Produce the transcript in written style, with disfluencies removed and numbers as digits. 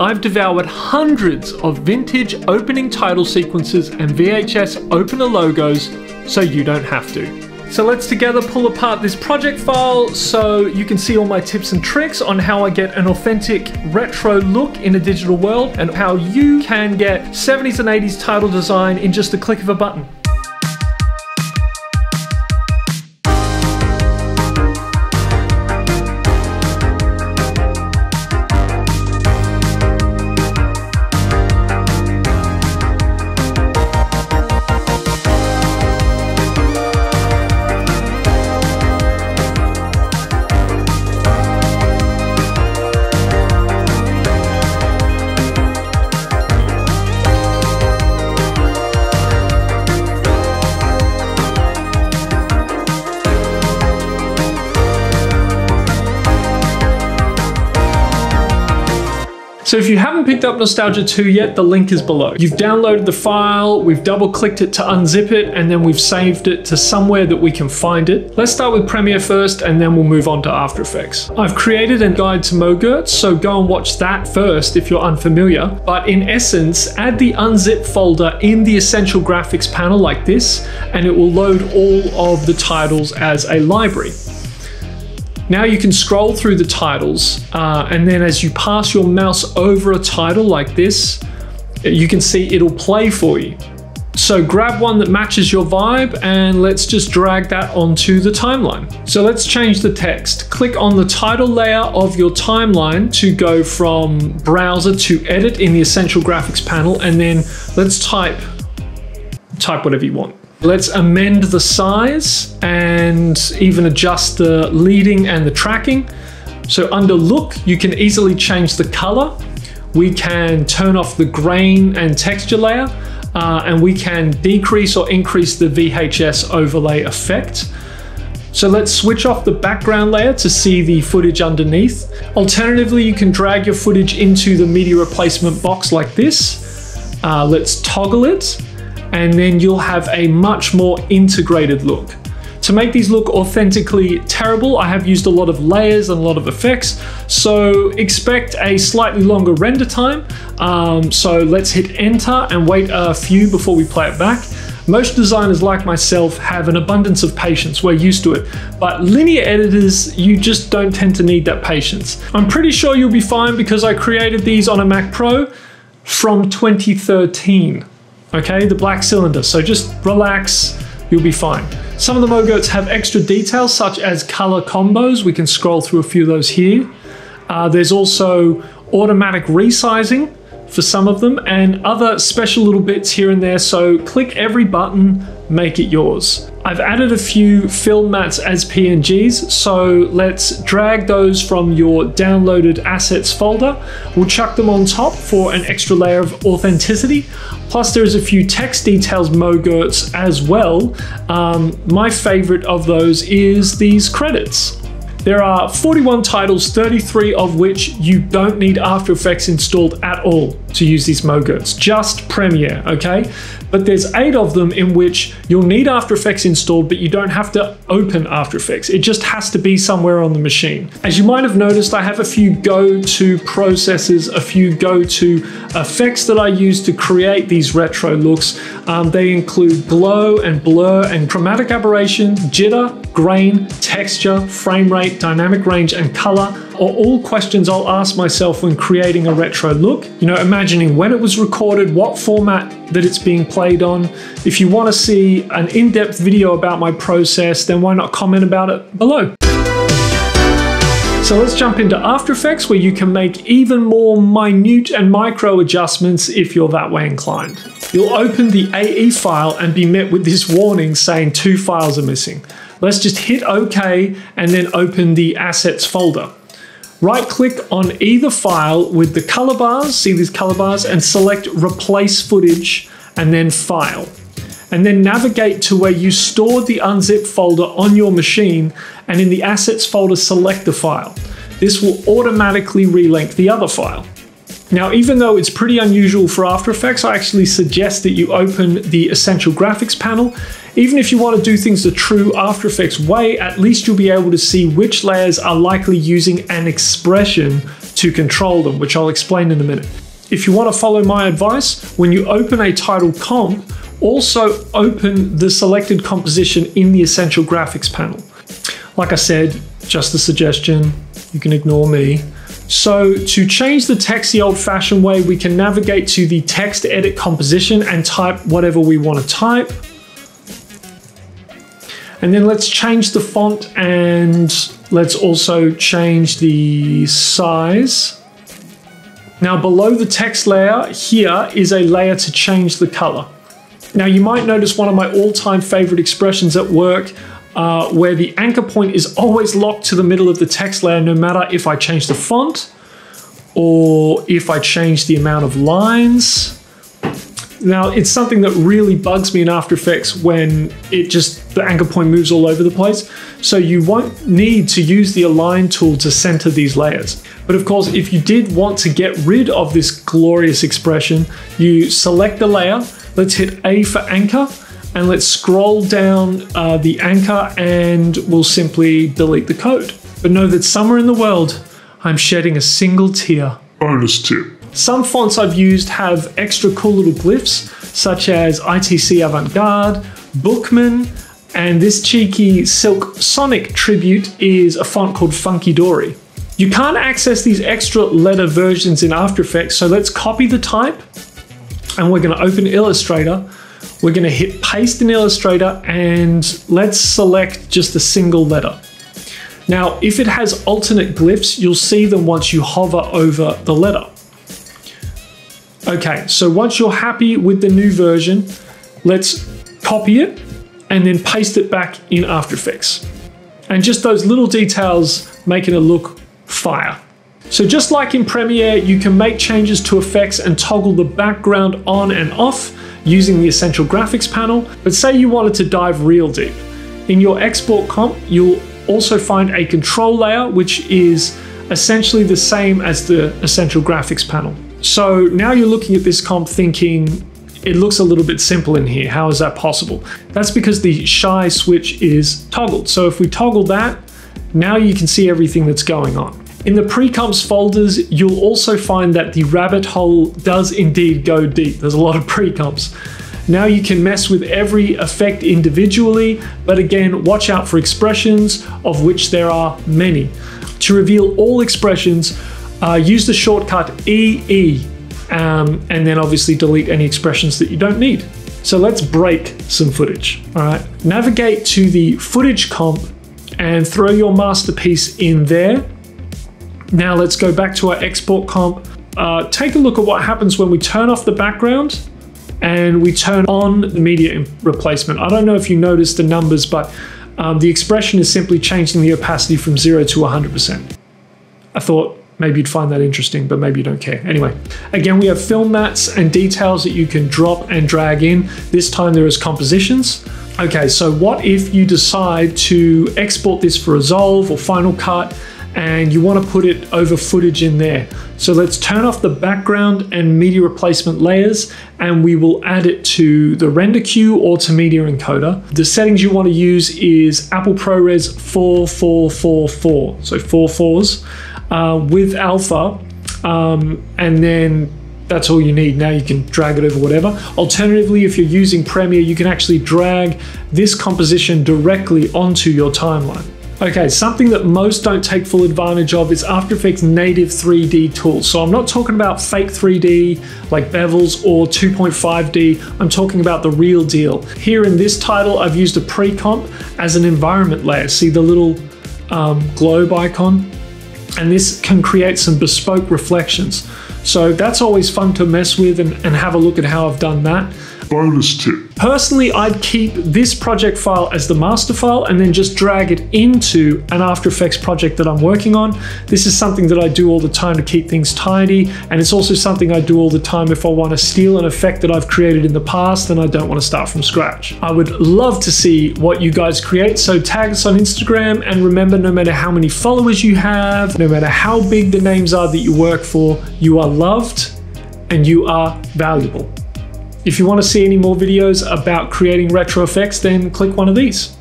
I've devoured hundreds of vintage opening title sequences and VHS opener logos, so you don't have to. So let's together pull apart this project file so you can see all my tips and tricks on how I get an authentic retro look in a digital world and how you can get 70s and 80s title design in just the click of a button. So if you haven't picked up Nostalgia 2 yet, the link is below. You've downloaded the file, we've double clicked it to unzip it, and then we've saved it to somewhere that we can find it. Let's start with Premiere first, and then we'll move on to After Effects. I've created a guide to MOGRTs, so go and watch that first if you're unfamiliar. But in essence, add the unzip folder in the Essential Graphics panel like this, and it will load all of the titles as a library. Now you can scroll through the titles, and then as you pass your mouse over a title like this, you can see it'll play for you. So grab one that matches your vibe and let's just drag that onto the timeline. So let's change the text. Click on the title layer of your timeline to go from browser to edit in the Essential Graphics panel, and then let's type whatever you want. Let's amend the size and even adjust the leading and the tracking. So under look, you can easily change the color. We can turn off the grain and texture layer, and we can decrease or increase the VHS overlay effect. So let's switch off the background layer to see the footage underneath. Alternatively, you can drag your footage into the media replacement box like this. Let's toggle it, and then you'll have a much more integrated look. To make these look authentically terrible, I have used a lot of layers and a lot of effects, so expect a slightly longer render time. So let's hit enter and wait a few before we play it back. Most designers like myself have an abundance of patience, we're used to it, but linear editors, you just don't tend to need that patience. I'm pretty sure you'll be fine because I created these on a Mac Pro from 2013. Okay, the black cylinder, so just relax, you'll be fine. Some of the MOGRTs have extra details such as color combos. We can scroll through a few of those here. There's also automatic resizing for some of them and other special little bits here and there, so click every button, make it yours. I've added a few film mats as PNGs, so let's drag those from your downloaded assets folder. We'll chuck them on top for an extra layer of authenticity. Plus there's a few text details MOGRTs as well. My favorite of those is these credits. There are 41 titles, 33 of which you don't need After Effects installed at all to use these MOGRTs, just Premiere, okay? But there's 8 of them in which you'll need After Effects installed, but you don't have to open After Effects. It just has to be somewhere on the machine. As you might have noticed, I have a few go-to processes, a few go-to effects that I use to create these retro looks. They include glow and blur and chromatic aberration, jitter, grain, texture, frame rate, dynamic range, and color are all questions I'll ask myself when creating a retro look. You know, imagining when it was recorded, what format that it's being played on. If you want to see an in-depth video about my process, then why not comment about it below? So let's jump into After Effects, where you can make even more minute and micro adjustments if you're that way inclined. You'll open the AE file and be met with this warning saying 2 files are missing. Let's just hit OK and then open the assets folder. Right click on either file with the color bars, see these color bars, and select replace footage and then file. And then navigate to where you stored the unzip folder on your machine, and in the assets folder select the file. This will automatically relink the other file. Now, even though it's pretty unusual for After Effects, I actually suggest that you open the Essential Graphics panel. Even if you want to do things the true After Effects way, at least you'll be able to see which layers are likely using an expression to control them, which I'll explain in a minute. If you want to follow my advice, when you open a title comp, also open the selected composition in the Essential Graphics panel. Like I said, just a suggestion, you can ignore me. So to change the text the old-fashioned way, we can navigate to the text edit composition and type whatever we want to type. And then let's change the font and let's also change the size. Now below the text layer here is a layer to change the color. Now you might notice one of my all-time favorite expressions at work, where the anchor point is always locked to the middle of the text layer, no matter if I change the font or if I change the amount of lines. Now, it's something that really bugs me in After Effects when it just, the anchor point moves all over the place. So you won't need to use the align tool to center these layers. But of course, if you did want to get rid of this glorious expression, you select the layer, let's hit A for anchor, and let's scroll down the anchor and we'll simply delete the code. But know that somewhere in the world, I'm shedding a single tear. Bonus tip. Some fonts I've used have extra cool little glyphs, such as ITC Avant-Garde, Bookman, and this cheeky Silk Sonic tribute is a font called Funky Dory. You can't access these extra letter versions in After Effects, so let's copy the type, and we're gonna open Illustrator. We're gonna hit paste in Illustrator, and let's select just a single letter. Now, if it has alternate glyphs, you'll see them once you hover over the letter. Okay, so once you're happy with the new version, let's copy it and then paste it back in After Effects. And just those little details making it look fire. So just like in Premiere, you can make changes to effects and toggle the background on and off using the Essential Graphics panel. But say you wanted to dive real deep. In your export comp, you'll also find a control layer, which is essentially the same as the Essential Graphics panel. So now you're looking at this comp thinking, it looks a little bit simple in here. How is that possible? That's because the shy switch is toggled. So if we toggle that, now you can see everything that's going on. In the pre-comps folders, you'll also find that the rabbit hole does indeed go deep. There's a lot of pre-comps. Now you can mess with every effect individually, but again, watch out for expressions, of which there are many. To reveal all expressions, use the shortcut EE, and then obviously delete any expressions that you don't need. So let's break some footage, all right? Navigate to the footage comp and throw your masterpiece in there. Now let's go back to our export comp. Take a look at what happens when we turn off the background and we turn on the media replacement. I don't know if you noticed the numbers, but the expression is simply changing the opacity from 0 to 100%. I thought, maybe you'd find that interesting, but maybe you don't care. Anyway, again, we have film mats and details that you can drop and drag in. This time there is compositions. Okay, so what if you decide to export this for Resolve or Final Cut and you want to put it over footage in there? So let's turn off the background and media replacement layers and we will add it to the render queue or to media encoder. The settings you want to use is Apple ProRes 4444, so four fours. With alpha, and then that's all you need. Now you can drag it over whatever. Alternatively, if you're using Premiere, you can actually drag this composition directly onto your timeline. Okay, something that most don't take full advantage of is After Effects native 3D tools. So I'm not talking about fake 3D like bevels or 2.5D, I'm talking about the real deal. Here in this title, I've used a pre-comp as an environment layer. See the little globe icon? And this can create some bespoke reflections. So that's always fun to mess with and have a look at how I've done that. Bonus tip. Personally, I'd keep this project file as the master file and then just drag it into an After Effects project that I'm working on. This is something that I do all the time to keep things tidy. And it's also something I do all the time if I want to steal an effect that I've created in the past and I don't want to start from scratch. I would love to see what you guys create. So tag us on Instagram and remember, no matter how many followers you have, no matter how big the names are that you work for, you are loved and you are valuable. If you want to see any more videos about creating retro effects, then click one of these.